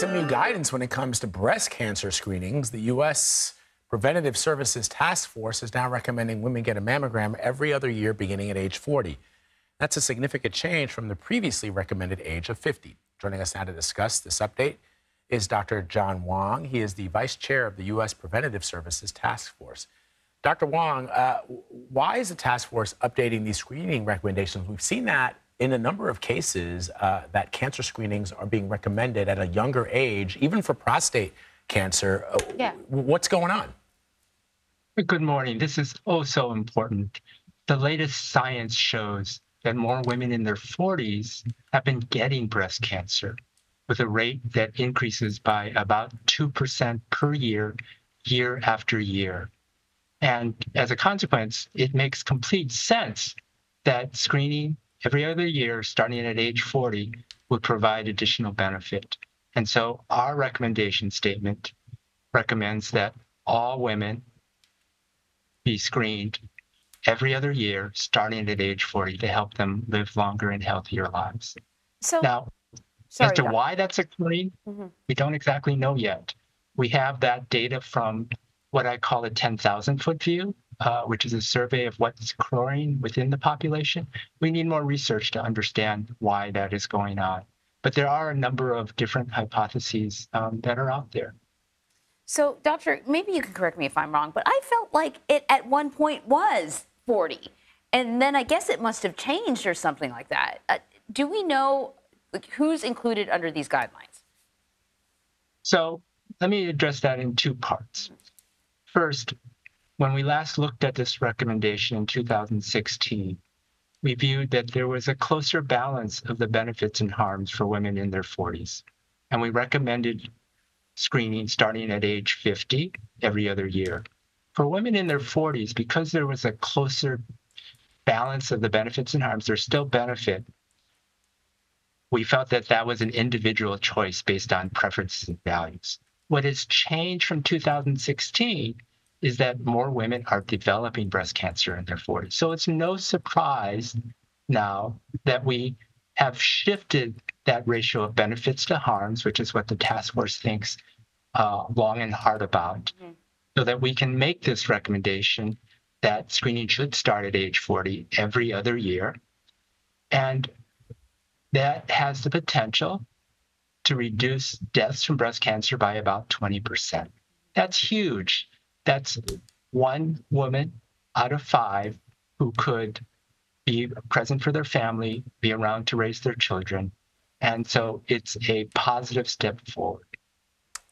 getting some new guidance when it comes to breast cancer screenings. The U.S. Preventative Services Task Force is now recommending women get a mammogram every other year beginning at age 40. That's a significant change from the previously recommended age of 50. Joining us now to discuss this update is Dr. John Wong. He is the vice chair of the U.S. Preventative Services Task Force. Dr. Wong, why is the task force updating these screening recommendations? We've seen that in a number of cases that cancer screenings are being recommended at a younger age, even for prostate cancer. What's going on? Good morning. This is also important. The latest science shows that more women in their 40s have been getting breast cancer, with a rate that increases by about 2% per year, year after year. And as a consequence, it makes complete sense that screening every other year, starting at age 40, would provide additional benefit. And so our recommendation statement recommends that all women be screened every other year, starting at age 40, to help them live longer and healthier lives. So now, as to why that's occurring, we don't exactly know yet. We have that data from what I call a 10,000-foot view, which is a survey of what's occurring within the population. We need more research to understand why that is going on. But there are a number of different hypotheses that are out there. So, Doctor, maybe you can correct me if I'm wrong, but I felt like it at one point was 40, and then I guess it must have changed or something like that. Do we know who's included under these guidelines? So let me address that in two parts. First, when we last looked at this recommendation in 2016, we viewed that there was a closer balance of the benefits and harms for women in their 40s, and we recommended screening starting at age 50 every other year. For women in their 40s, because there was a closer balance of the benefits and harms, there's still benefit. We felt that that was an individual choice based on preferences and values. What has changed from 2016 is that more women are developing breast cancer in their 40s. So it's no surprise now that we have shifted that ratio of benefits to harms, which is what the task force thinks long and hard about, so that we can make this recommendation that screening should start at age 40 every other year. And that has the potential to reduce deaths from breast cancer by about 20%. That's huge. That's one woman out of 5 who could be present for their family, be around to raise their children. And so it's a positive step forward.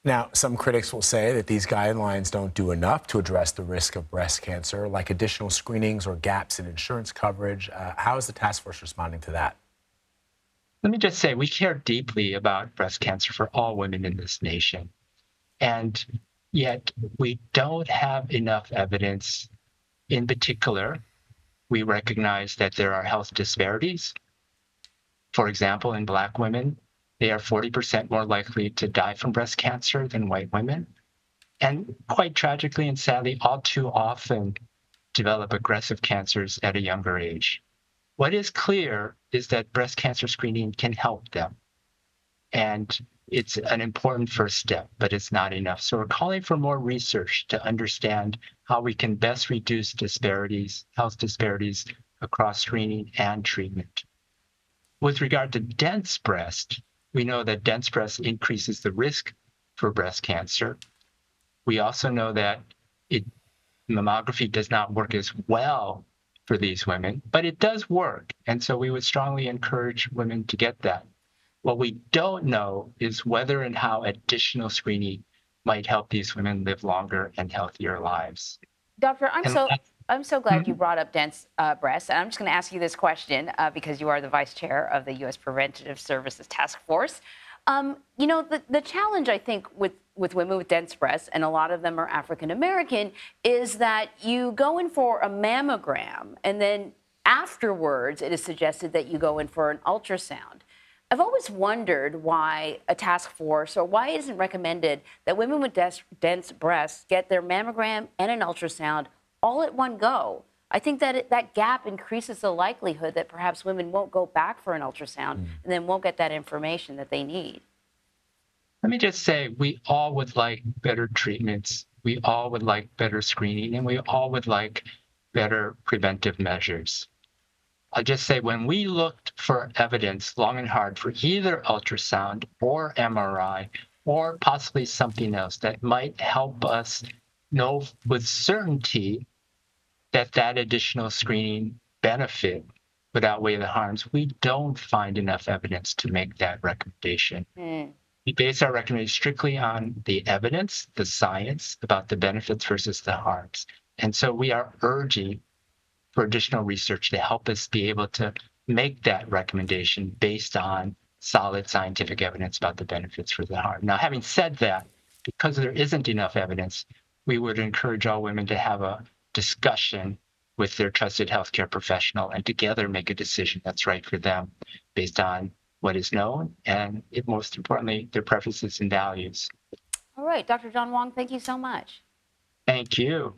Now, some critics will say that these guidelines don't do enough to address the risk of breast cancer, like additional screenings or gaps in insurance coverage. How is the task force responding to that? Let me just say, we care deeply about breast cancer for all women in this nation, and yet we don't have enough evidence. In particular, we recognize that there are health disparities. For example, in Black women, they are 40% more likely to die from breast cancer than white women, and quite tragically and sadly, all too often develop aggressive cancers at a younger age. What is clear is that breast cancer screening can help them, and it's an important first step, but it's not enough. So we're calling for more research to understand how we can best reduce disparities, health disparities across screening and treatment. With regard to dense breast, we know that dense breast increases the risk for breast cancer. We also know that mammography does not work as well for these women, but it does work. And so we would strongly encourage women to get that. What we don't know is whether and how additional screening might help these women live longer and healthier lives. Doctor, I'm so glad you brought up dense breasts. And I'm just going to ask you this question because you are the vice chair of the U.S. Preventative Services Task Force. You know, the challenge, I think, with women with dense breasts, and a lot of them are African-American, is that you go in for a mammogram, and then afterwards it is suggested that you go in for an ultrasound. I've always wondered why a task force, or why it isn't recommended that women with dense breasts get their mammogram and an ultrasound all at one go. I think that that gap increases the likelihood that perhaps women won't go back for an ultrasound and then won't get that information that they need. Let me just say, we all would like better treatments. We all would like better screening, and we all would like better preventive measures. I'll just say, when we looked for evidence long and hard for either ultrasound or MRI or possibly something else that might help us know with certainty that that additional screening benefit would outweigh the harms, we don't find enough evidence to make that recommendation. We base our recommendation strictly on the evidence, the science about the benefits versus the harms. And so we are urging for additional research to help us be able to make that recommendation based on solid scientific evidence about the benefits for the harm. Now, having said that, because there isn't enough evidence, we would encourage all women to have a discussion with their trusted healthcare professional and together make a decision that's right for them based on what is known and, most importantly, their preferences and values. All right, Dr. John Wong, thank you so much. Thank you.